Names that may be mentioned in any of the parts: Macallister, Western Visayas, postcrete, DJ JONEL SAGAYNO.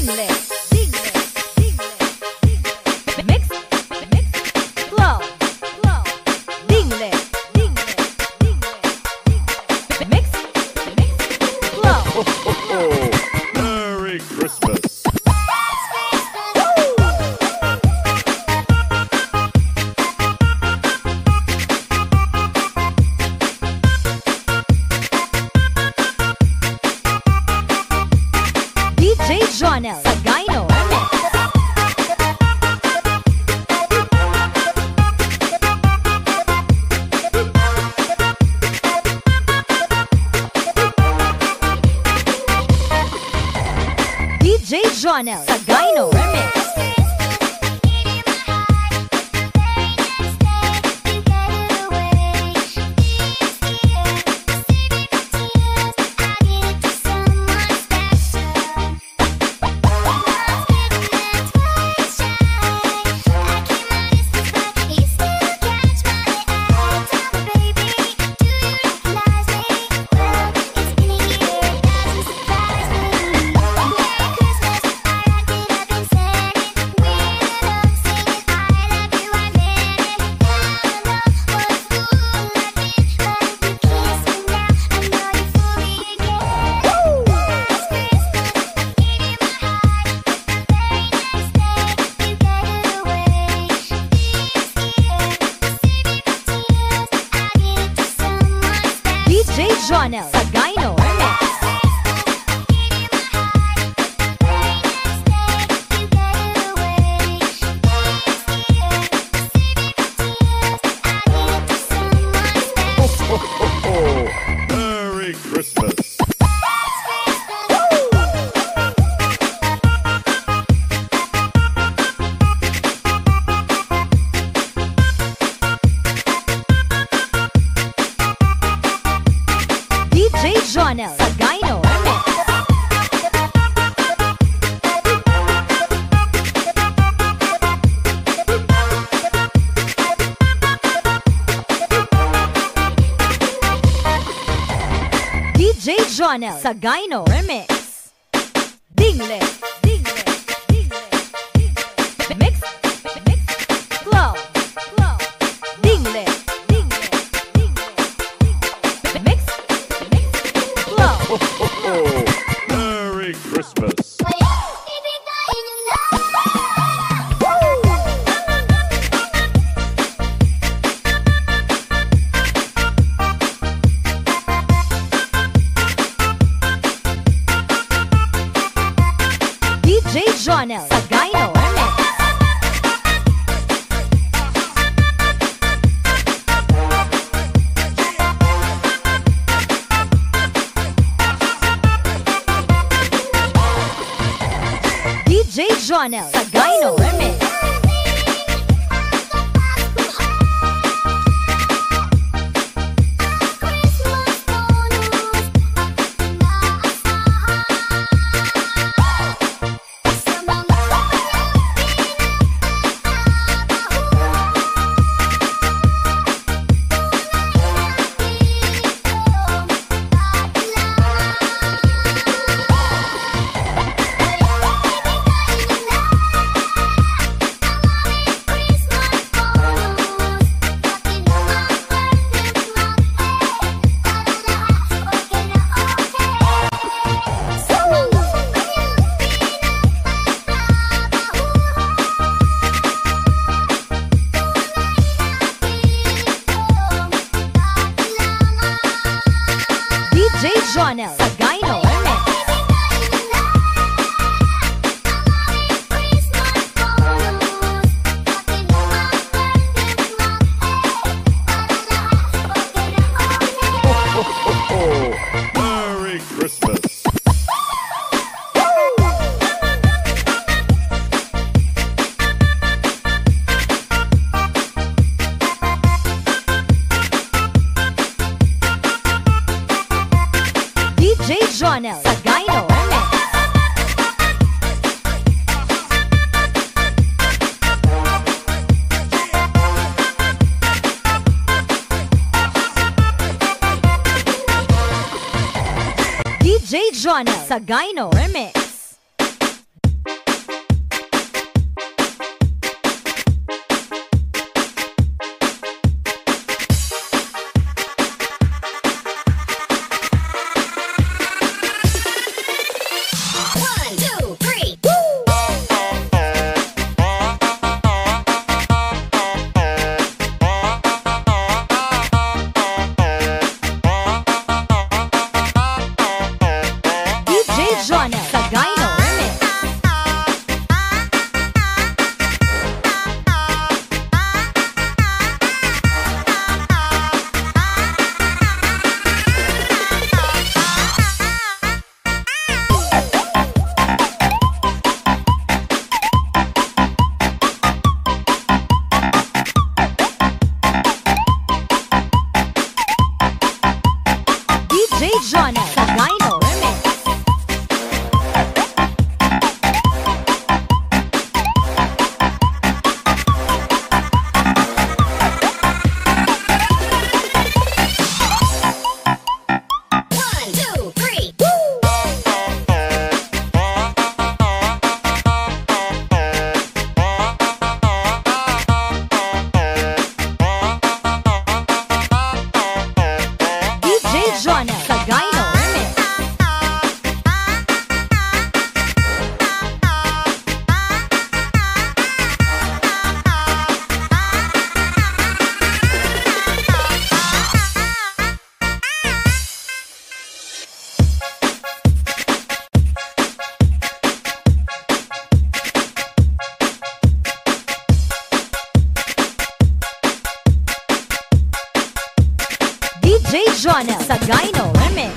Dingle, mix, flow, dingle, mix, flow. Ho, ho, ho. Merry Christmas. DJ Jonel Sagayno. DJ Jonel Sagayno. Jonel Sagayno. Merry Christmas. Jonel Sagayno. DJ Jonel Sagayno remix. Dingle, dingle, dingle, dingle, mix, mix, flow, flow, dingle. Ho, ho, ho. Merry Christmas. DJ Jonel Sagayno. DJ Jonel Sagayno remix. DJ Jonel Sagayno. Merry Christmas. DJ Jonel Sagayno. DJ Jonel Sagayno remix. Jonel Sagayno remix. DJ Jonel Sagayno. Jonel Sagayno remix.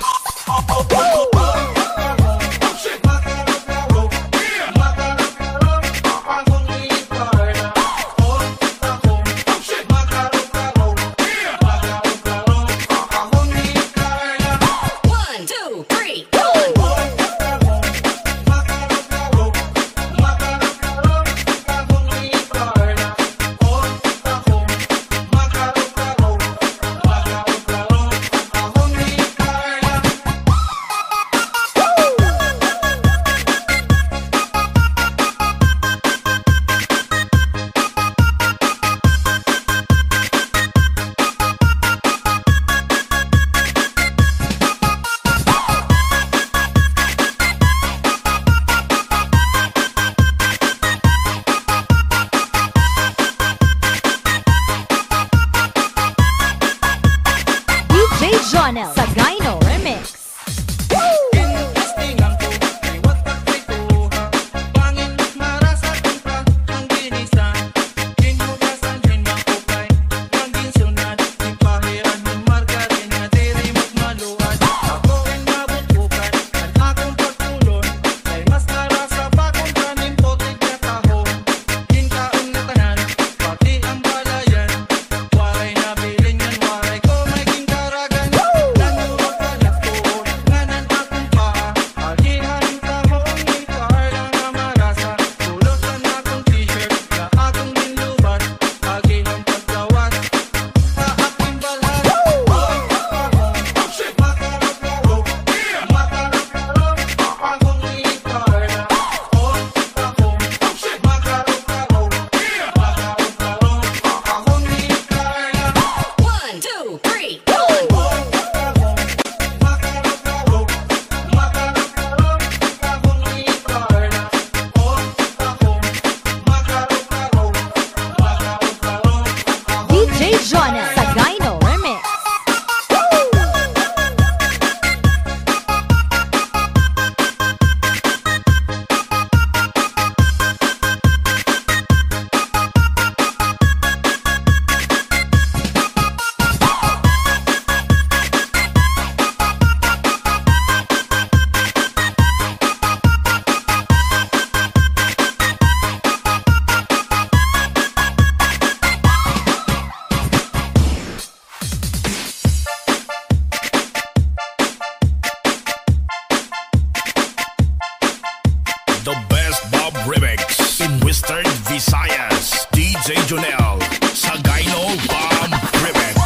DJ Jonel Sagayno remix. Jonel Sagayno remix. Jonel Sagayno remix. The best Bob remix in Western Visayas. DJ Jonel Sagayno Bob remix.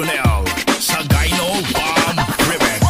Jonel Sagayno Bomb Remix.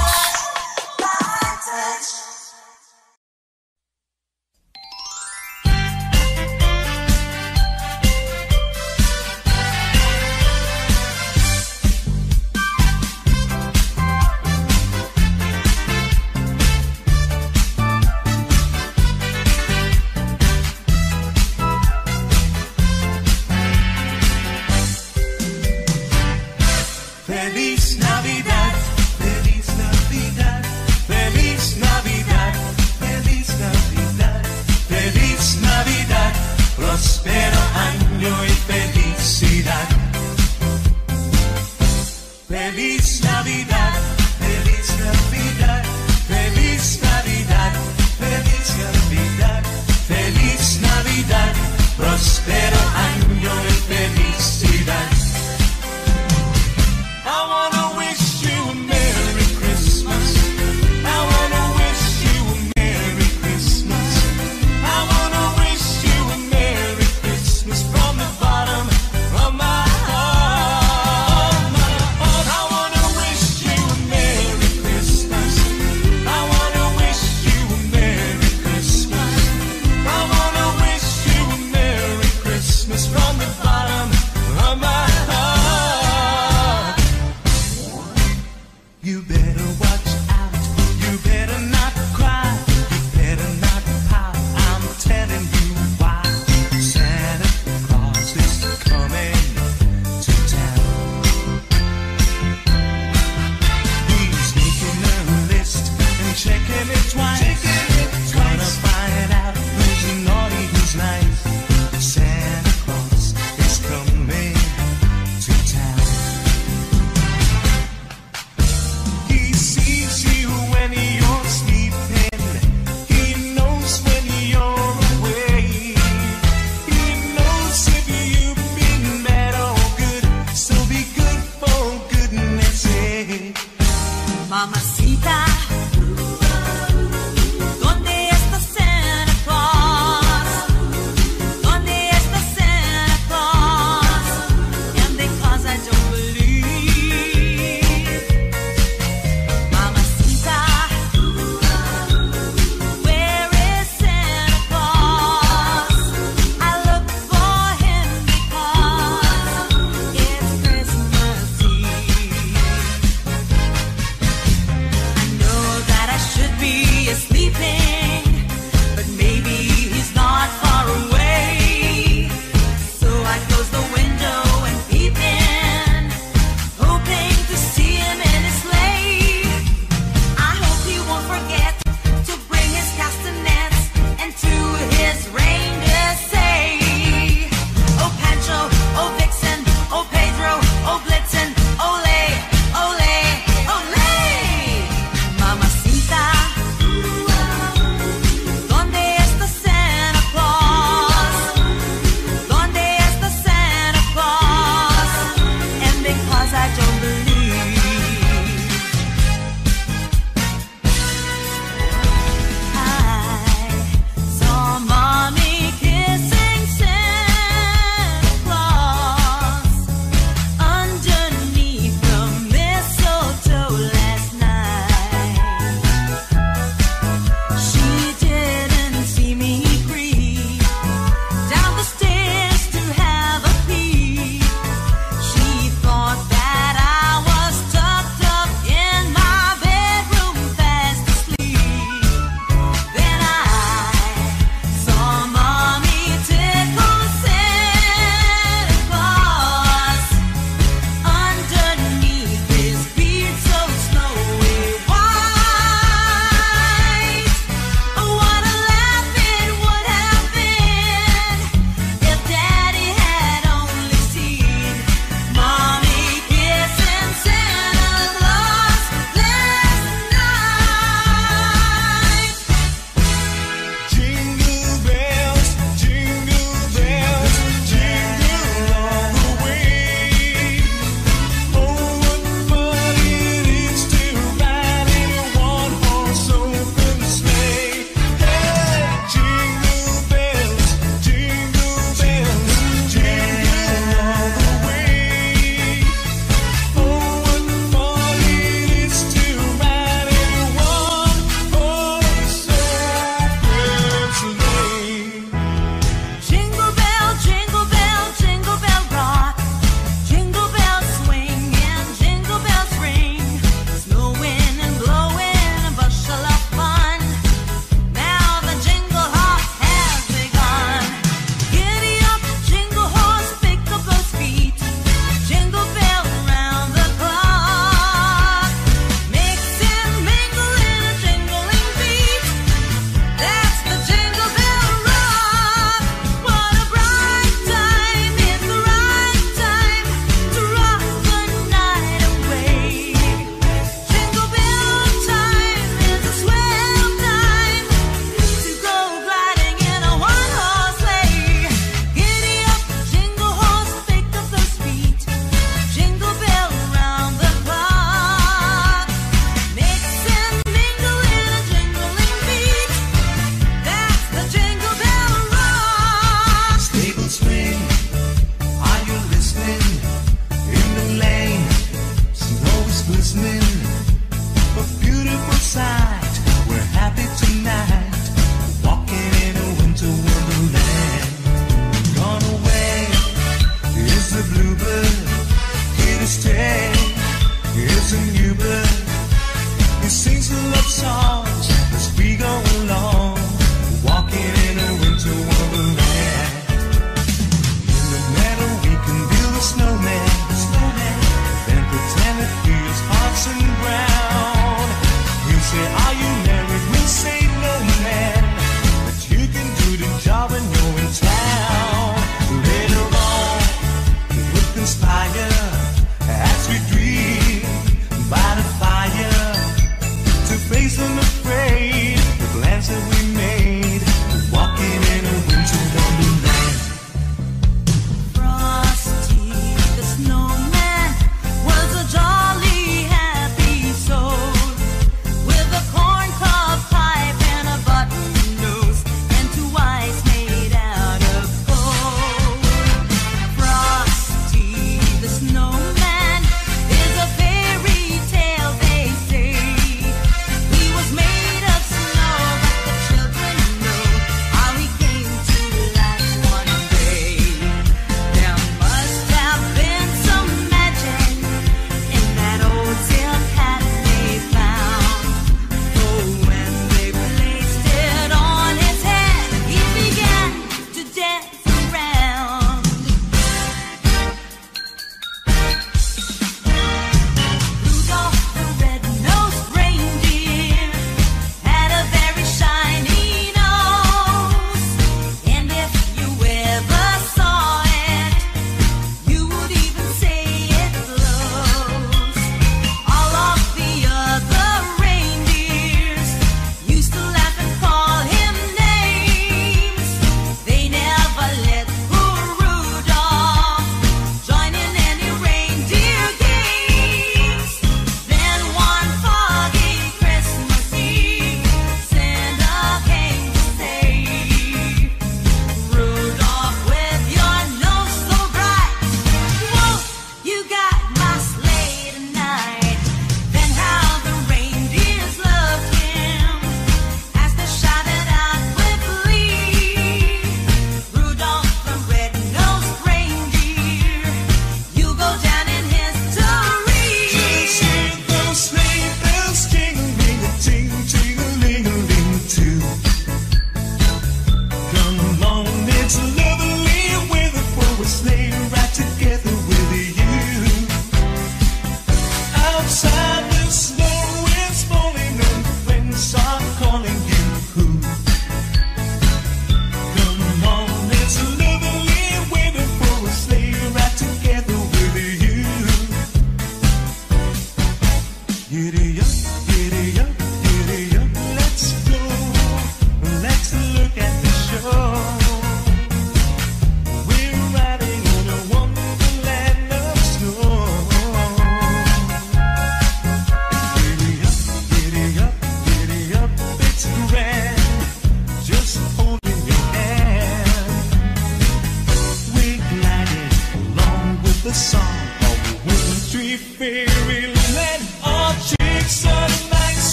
Mamacita,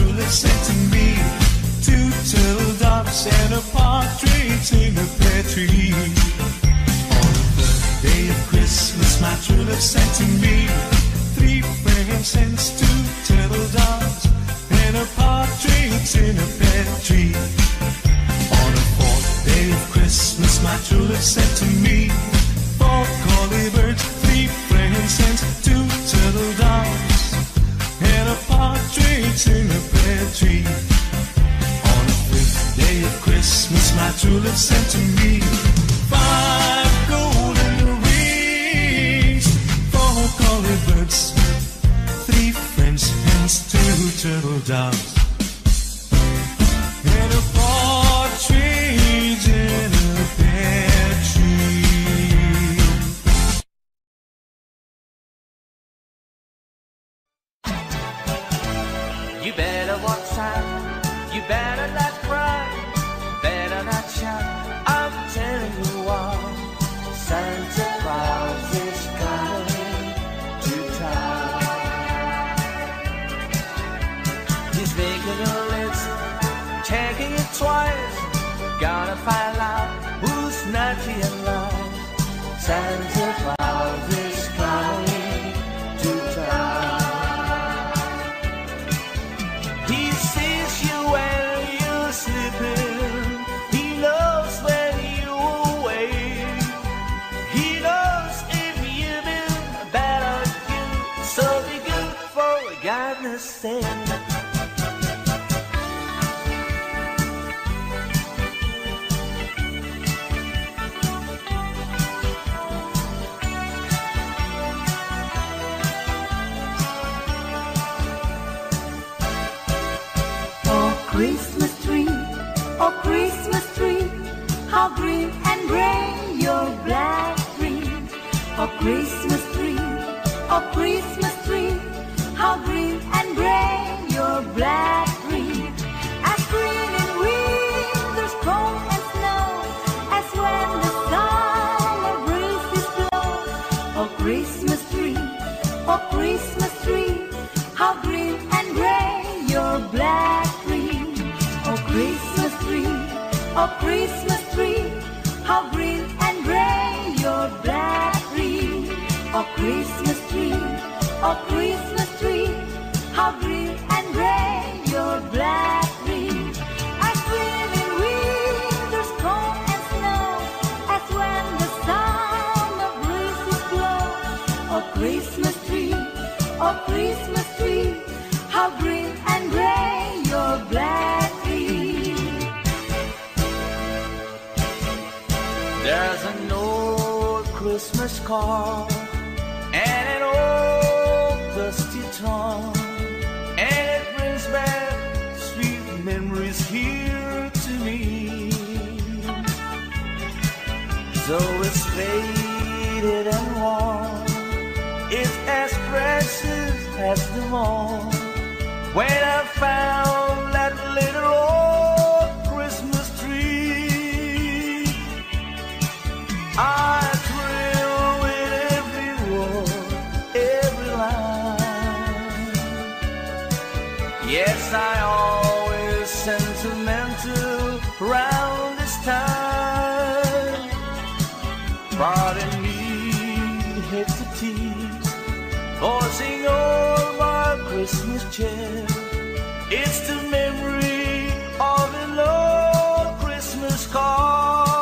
to listen to me. Two turtle doves and a partridge in a pear tree. On the third day of Christmas, my true love sent to me 3 frankincense, 2 turtle doves, and a partridge in a pear tree. On the fourth day of Christmas, my true love sent to me 4 collie birds, 3 frankincense, 2 turtle doves, and a partridge in a pear tree. On the 5th day of Christmas, my true love sent to me 5 golden rings, 4 collie birds, 3 French hens, 2 turtle doves, and a partridge in a pear tree. You better watch out, you better not cry, better not shout, I'm telling you why. Santa Claus is coming to town. He's making a list, checking it twice, gonna find out who's naughty and nice. Santa Claus is coming. Santa Oh Christmas tree, oh Christmas tree, how green and gray your black green. Oh Christmas tree, oh Christmas tree, how green and gray your black green. As green in winter's cold and snow, as when the summer breezes blow. Oh Christmas tree, oh Christmas tree, how green and gray your black green. Oh Christmas tree, oh Christmas tree, how green and gray your black green. Oh Christmas tree, oh Christmas tree, how green and gray your black green. As green in winter's cold and snow, as when the summer breezes blow. Oh Christmas tree, how green and gray your black green. There's an old Christmas card and an old dusty tongue, and it brings back sweet memories here to me. Though it's faded and worn, it's as precious as the morn when I found that little old Christmas tree. I Yes, I always sentimental round this time. Pardon me, hate to tease, forcing all my Christmas cheer. It's the memory of the old Christmas card.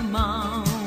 Mountain,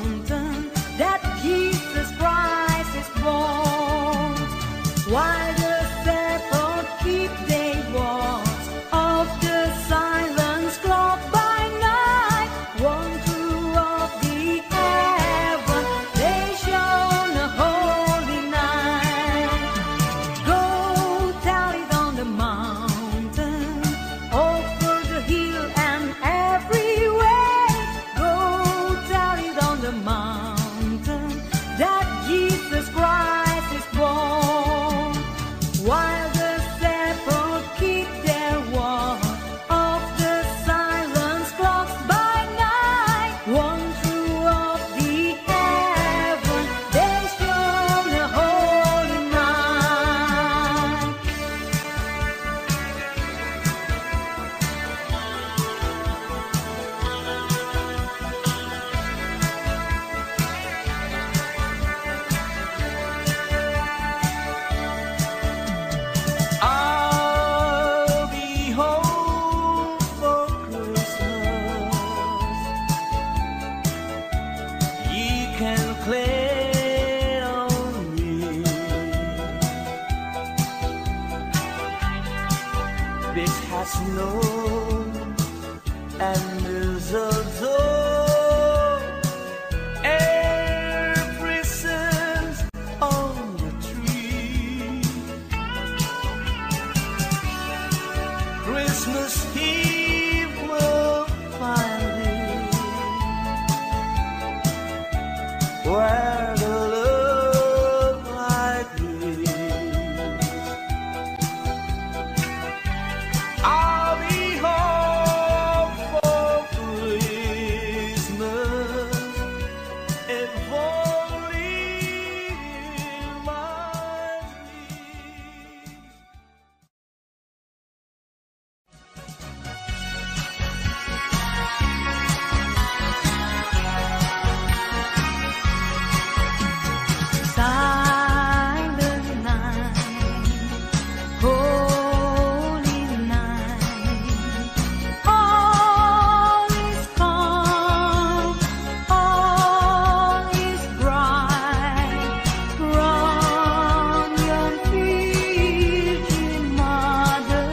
snow and mistletoe, every scent on the tree. Christmas Eve will find me where the love light is. I'll be home for Christmas if only it reminds Silent night, holy night, all is calm, all is bright. From your virgin mother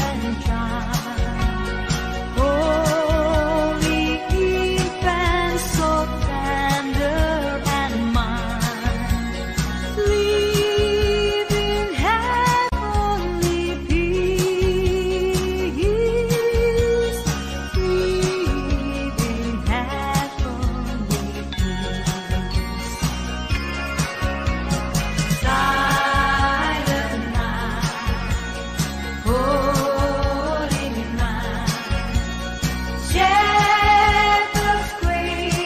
and child, holy infant, so tender and mild. Live in heavenly peace. Live in heavenly peace. Silent night, holy night, shepherds queen at the side, glory stream from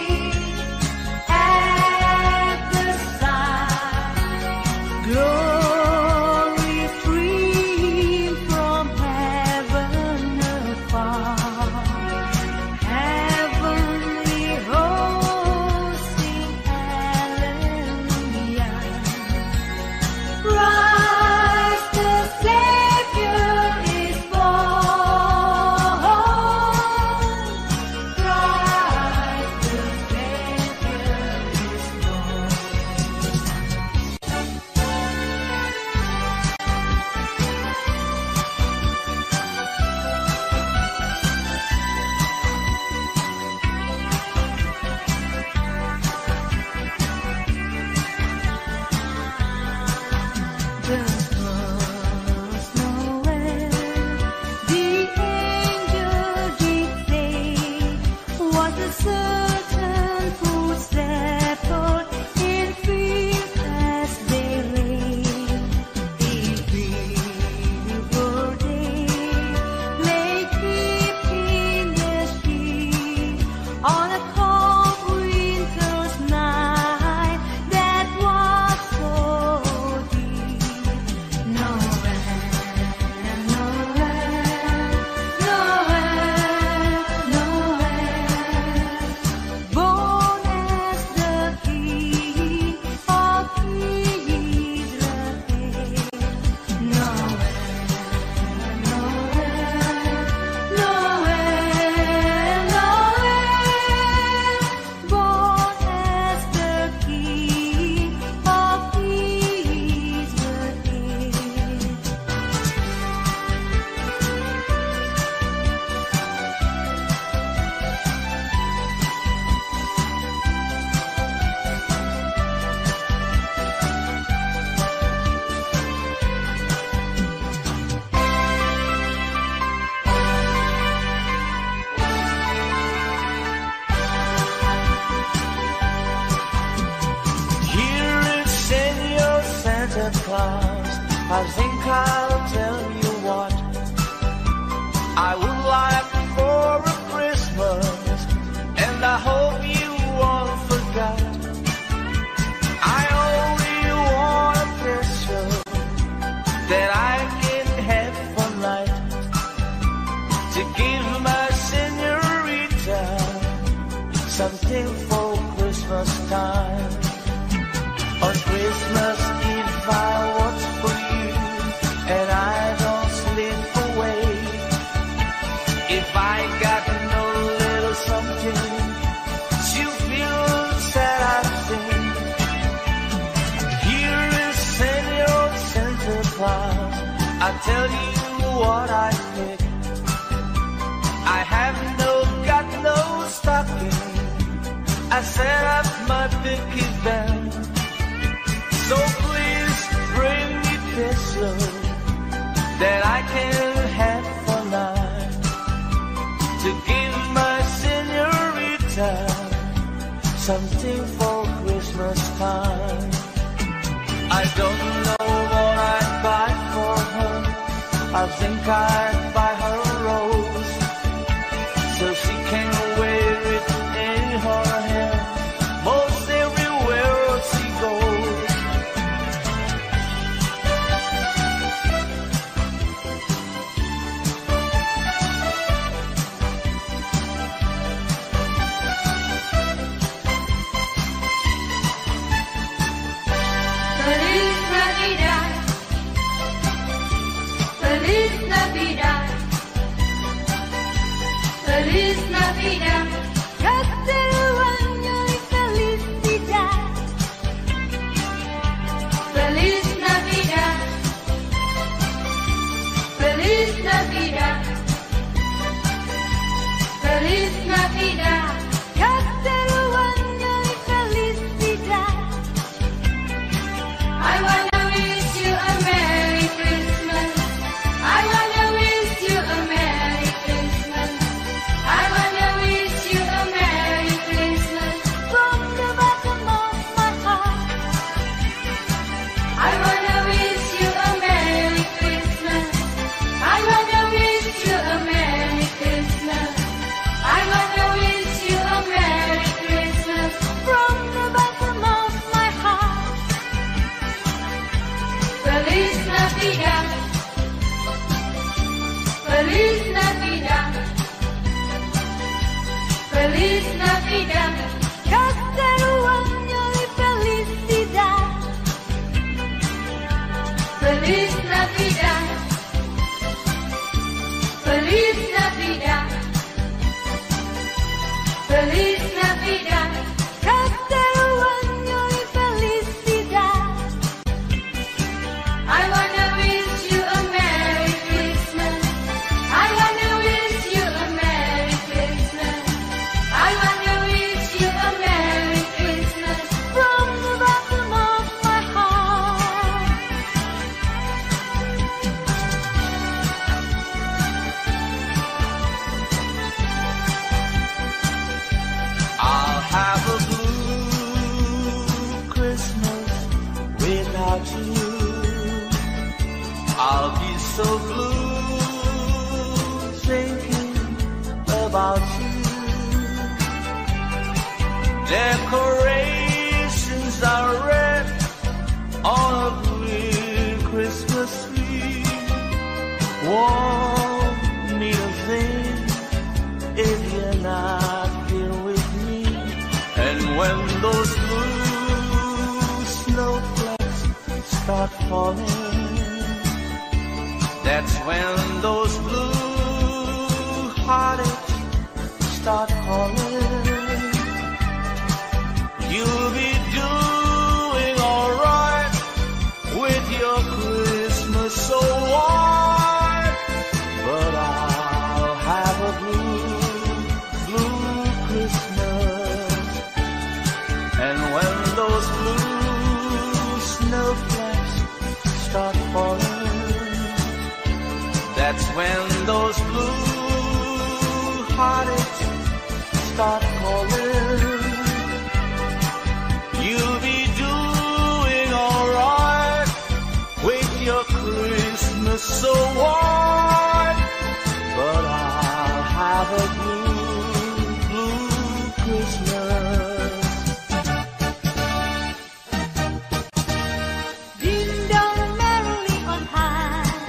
heaven above, heavenly hosts sing hallelujah. Christ the Savior is born. Christ the Savior is born. The first Noel, the angel did say, was a certain food settled in fields as they lay. The fever day lay deep in the sheep on a cold winter's night that was so deep. Noel, born as the King of Israel. Noel, born as the King of Israel. Here it said, your Santa Claus, I think I'll tell you what I would like for a Christmas, and I hope you all forgot. I only want a picture that I can have one night to give my senorita something for Christmas time. On Christmas Eve I watch for you, and I don't slip away. If I got no little something, you feel sad I think. Here is Senor Santa Claus, I tell you what I think. set up my big event. So please bring me pistol that I can have for life to give my senorita something for Christmas time. I don't know what I'd buy for her. I think I'd buy her a rose so she can wear it in her hair most everywhere she goes. Feliz Navidad, próspero año y felicidad. Feliz Navidad, feliz Navidad, feliz Navidad, próspero año y felicidad. I wanna wish you a Merry Christmas. I wanna wish you a Merry Christmas. I wanna wish you a Merry Christmas from the bottom of my heart. I wanna wish you a Merry Christmas. I wanna wish you a Merry Christmas. I wanna wish you a Merry Christmas from the bottom of my heart. Feliz Navidad. Feliz Navidad. Feliz Navidad, próspero año y felicidad. Feliz Navidad, feliz Navidad, feliz Navidad, próspero año y felicidad. I wanna wish you a Merry Christmas. I wanna wish you a Merry Christmas. I wanna wish you a Merry Christmas from the bottom of my heart. I'll have a blue Christmas without you. I'll be so blue thinking about you. Decorations are red on a blue Christmas tree. Won't mean a thing if you're not here with me. And when those blue snowflakes start falling, that's when those blue heartaches start calling. You'll be doing alright with your Christmas so white, but I'll have a blue Christmas. And when those blue snowflakes start falling, that's when those blue heartaches start calling. You'll be doing alright with your Christmas so white, but I'll have a blue Christmas. Ding dong merrily on high,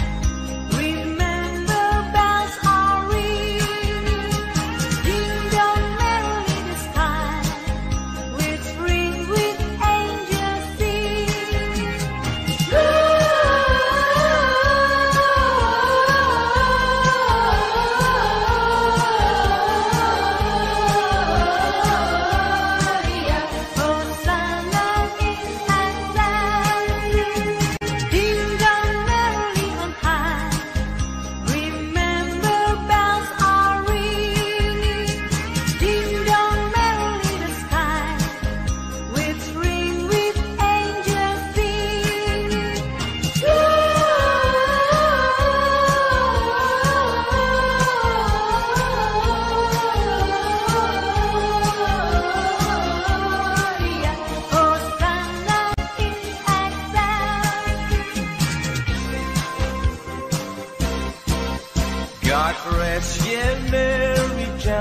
remember bells are ringing. Ding dong merrily the sky, with spring with angels sing.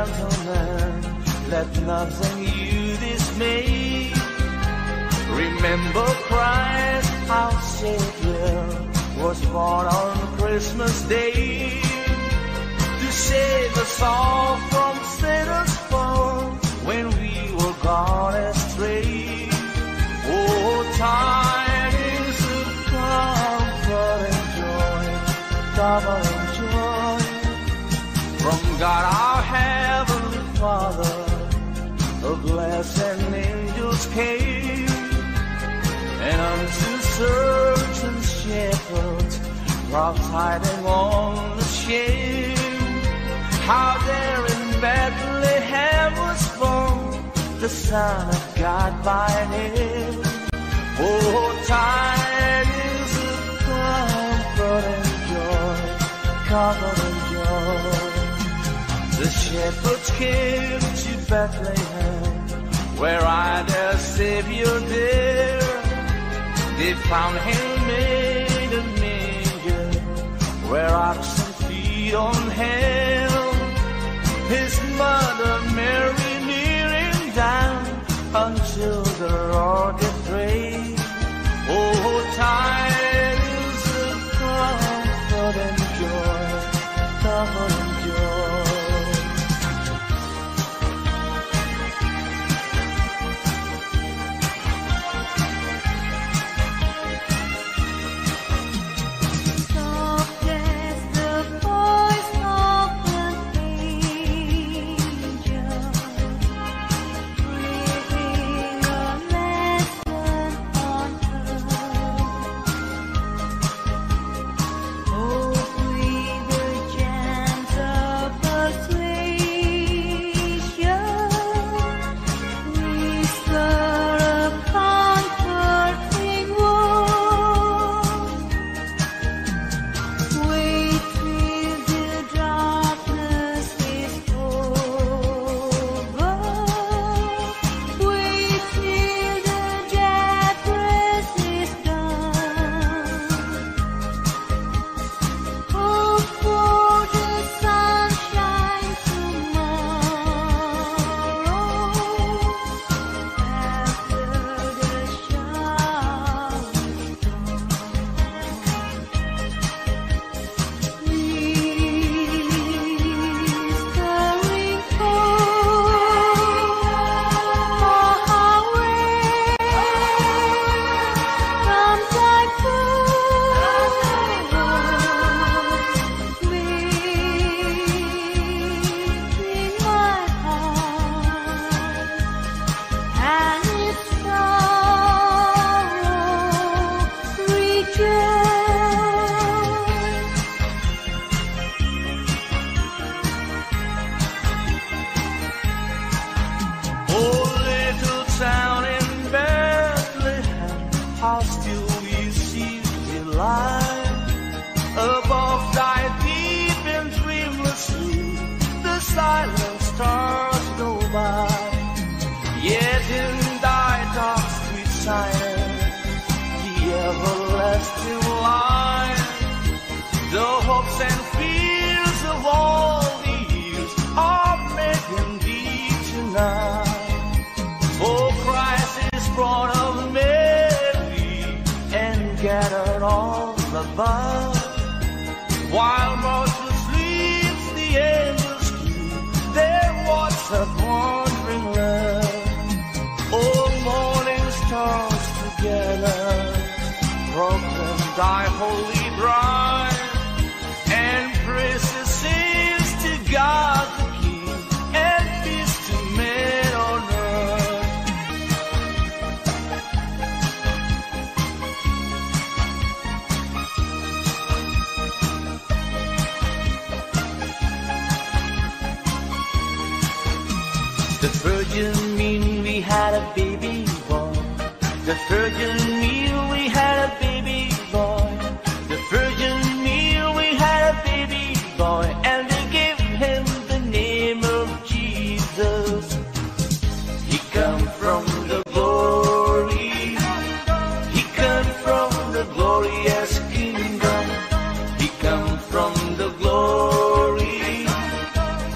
gentleman, let nothing you dismay. Remember Christ, our Savior, was born on Christmas Day to save us all from sinners' fall when we were gone astray. Oh, tidings of comfort and joy, double and joy from God our Heavenly Father. A blessed angel's came, and unto certain shepherds while tiding on the shame, how there in Bethlehem was born the Son of God by name. Oh, tidings of comfort and joy, comfort and joy. The shepherds came to Bethlehem, where I their Savior dear. They found him in a manger, where oxen feed on hell. His mother Mary kneeling down until the Lord did pray. Oh, tidings of comfort and joy, comfort and joy.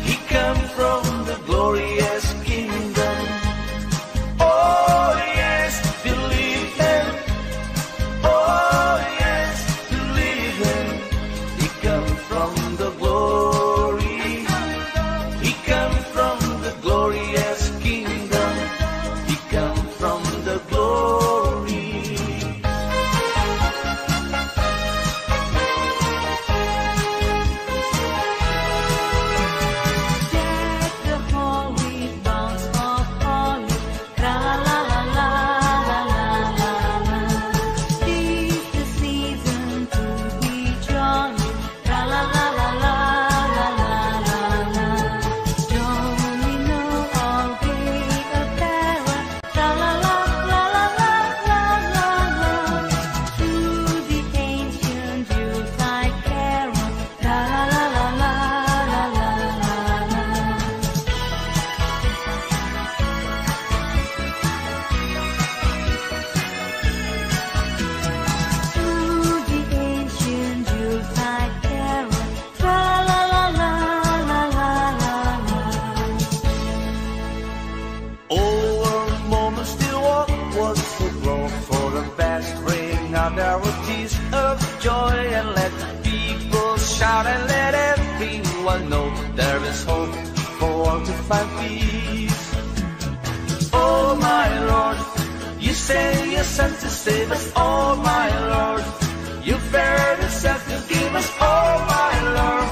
He come from was the floor for the best ring on our tears of joy, and let the people shout and let everyone know there is hope for all to find peace. Oh my Lord, you say you sent to save us. Oh my Lord, you fared and sent to give us. Oh my Lord,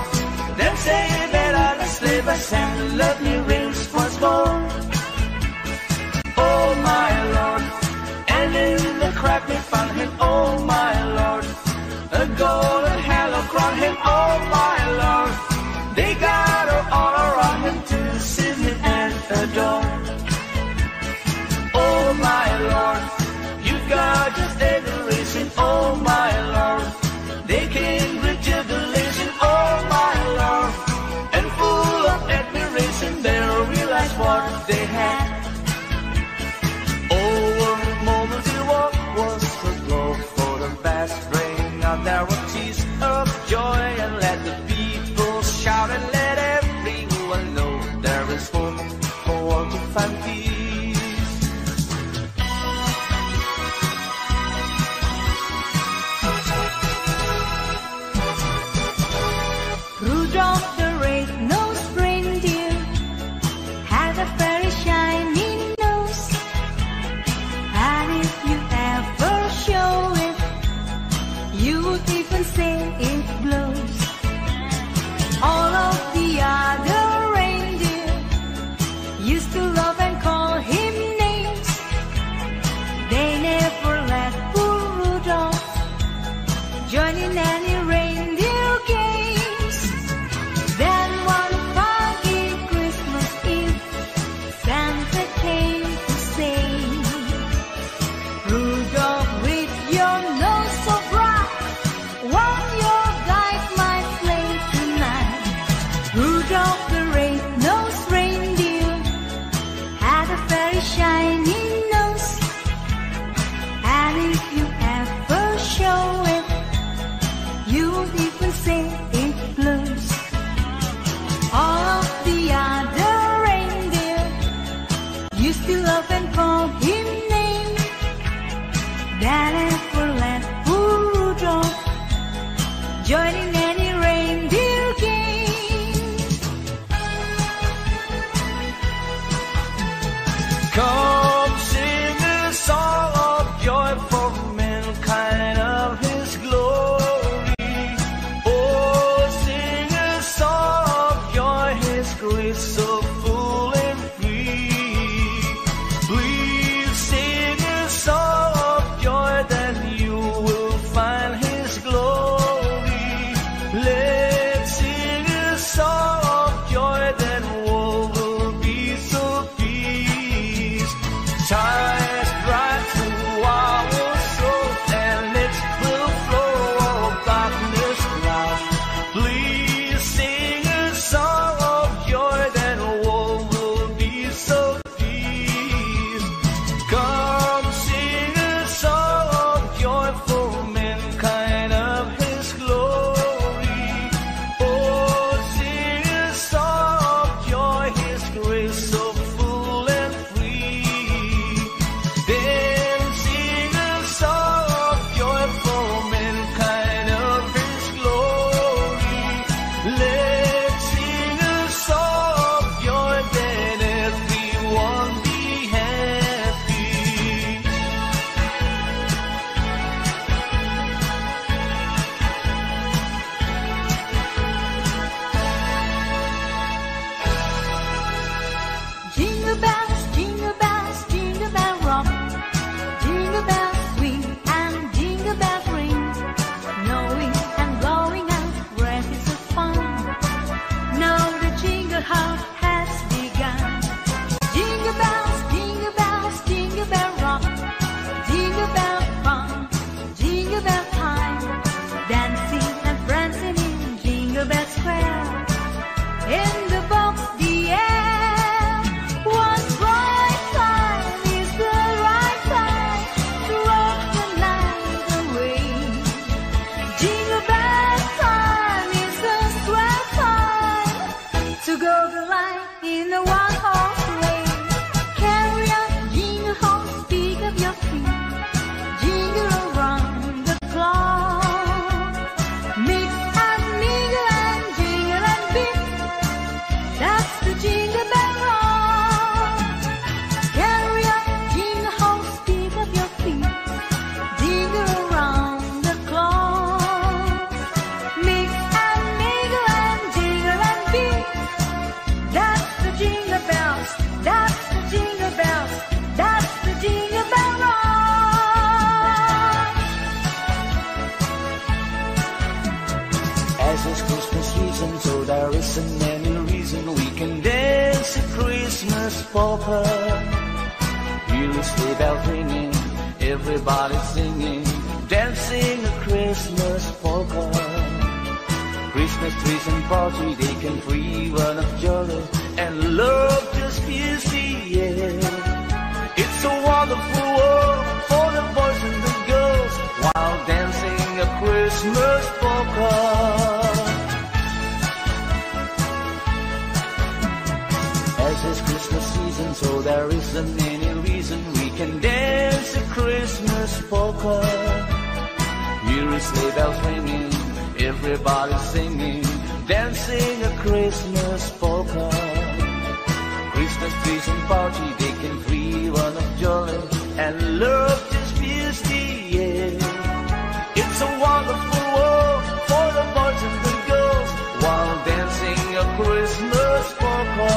then say that I must leave us and love me rings once more. Oh my Lord, and in the crack we found him. Oh my Lord, a golden halo crowned him. Oh my Lord, they gathered all around him to sing him and adore. Oh my Lord, you got just adoration. Oh my Lord, they came with jubilation. Oh my Lord, and full of admiration they realized what they had. There were tears of joy, and let the people shout and let everyone know there is hope for all to find peace. Rudolph the red-nosed reindeer had a very shiny nose, and if you ever show it, you would even say it blows. All of the other reindeer used to love and call him names. They never let poor Rudolph join in any reindeer games. Then one foggy Christmas Eve, Santa came to say, Rudolph, with your nose so bright, won't you guide my sleigh tonight? Rudolph the red-nosed reindeer had a very shiny nose, and if you ever show it, you'll even say it blows. All of the other reindeer used to love and call him names. pauper. Heels with bells ringing, everybody singing, dancing a Christmas polka. Christmas trees and party, they can free one of jolly, and love just fills the air. It's a wonderful world for the boys and the girls, while dancing a Christmas polka. It's Christmas season, so there isn't any reason we can dance a Christmas polka. Here is sleigh bells ringing, everybody singing, dancing a Christmas polka. Christmas trees and party, they can free one of jolly, and love just fills the air. It's a wonderful world for the boys and the girls, while dancing a Christmas polka.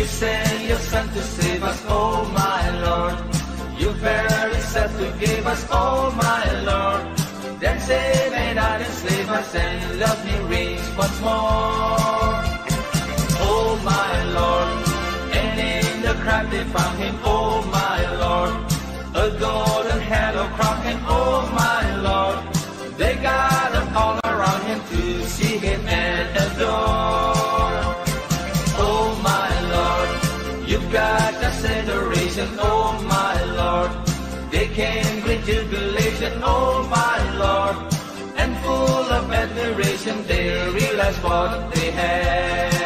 You send your son to save us, oh my Lord. You bear his accept you gave us, oh my Lord. Then save and not enslave us and love me reigns once more. Oh my Lord, and in the crowd they found him, oh my Lord. A golden halo crown and oh my Lord. They gathered all around him to see him and adore. Oh my Lord, you've got us adoration, oh my Lord. They came with jubilation, oh my Lord. And full of admiration, they realized what they had.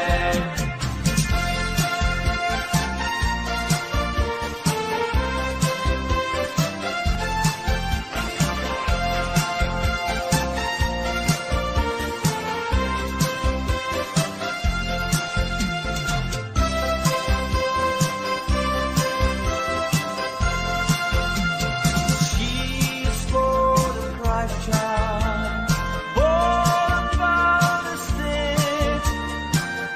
Child, born without a stain,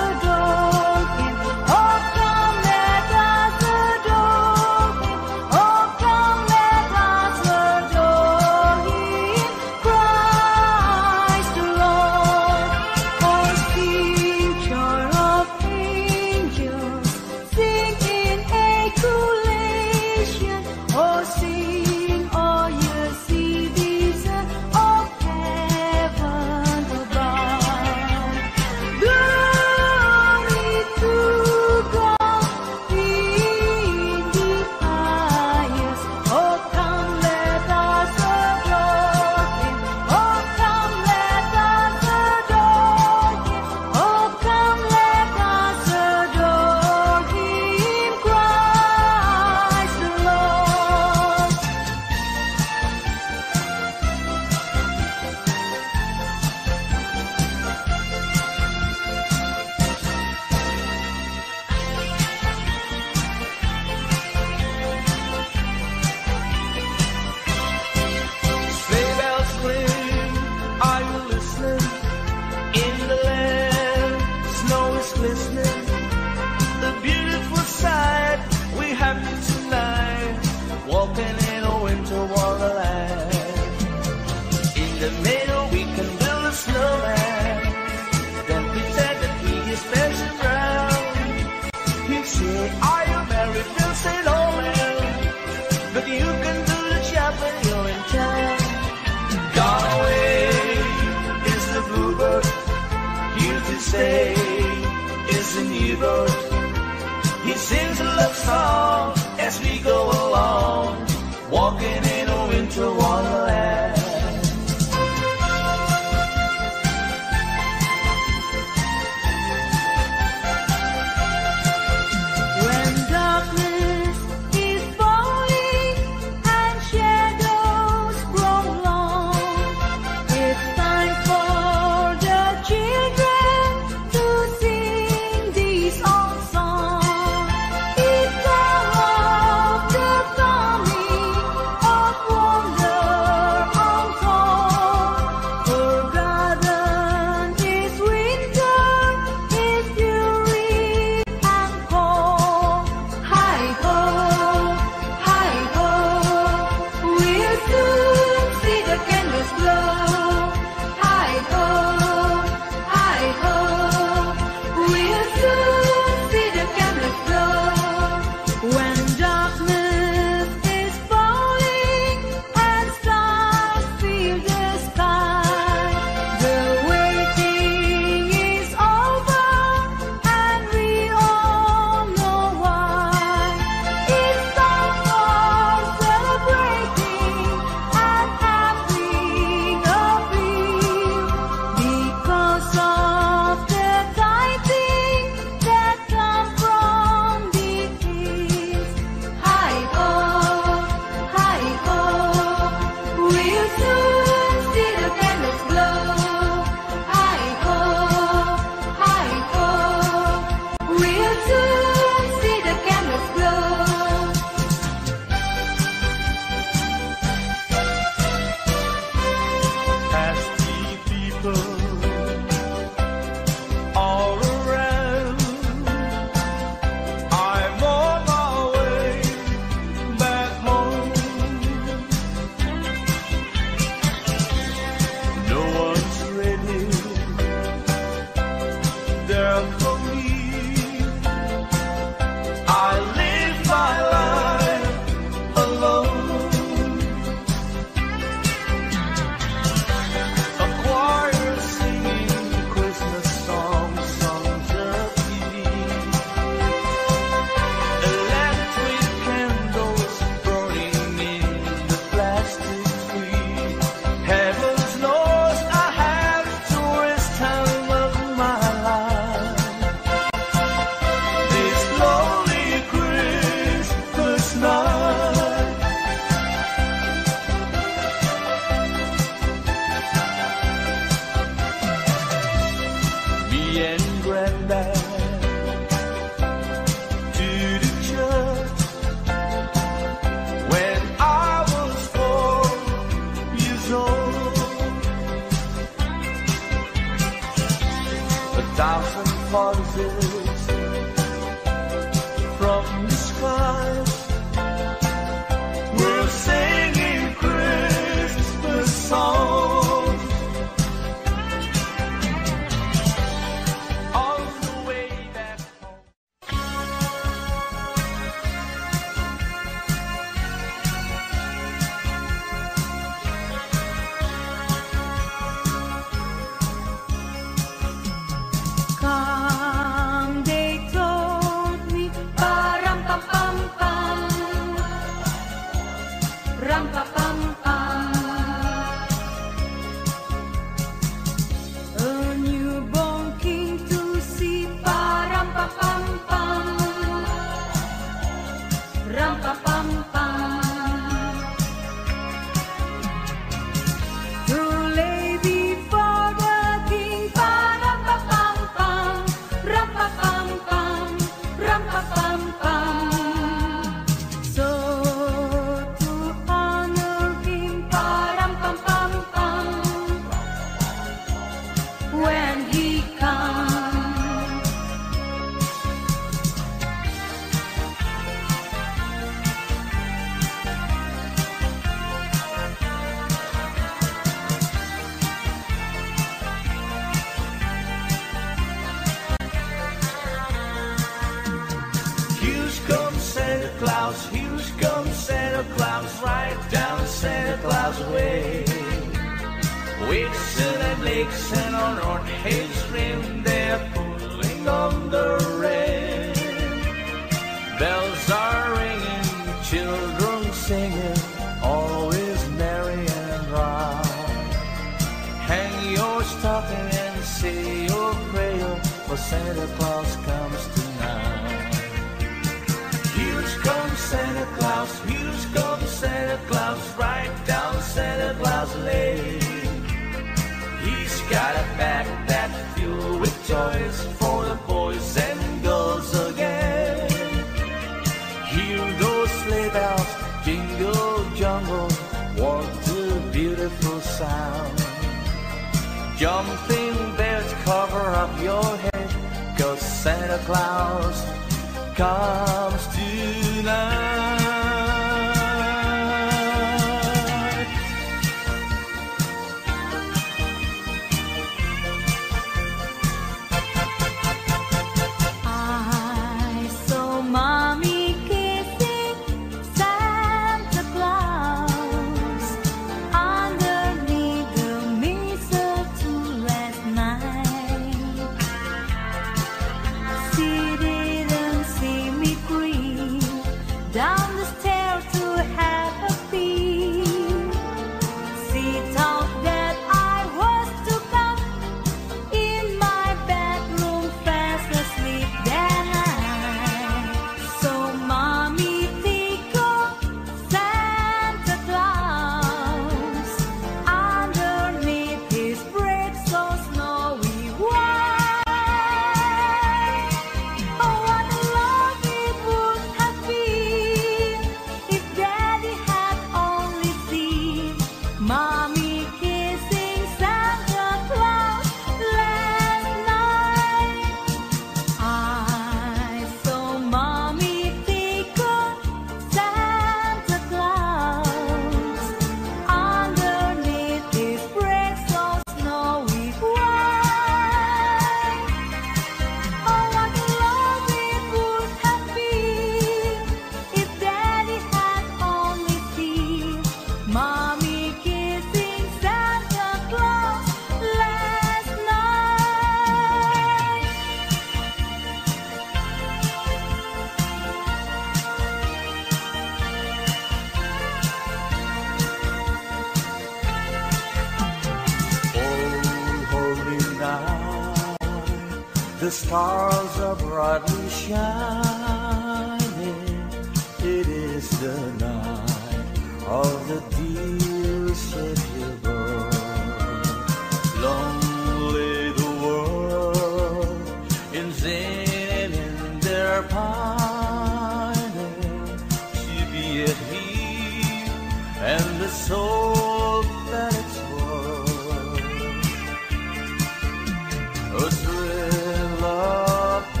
A thrill of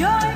Yo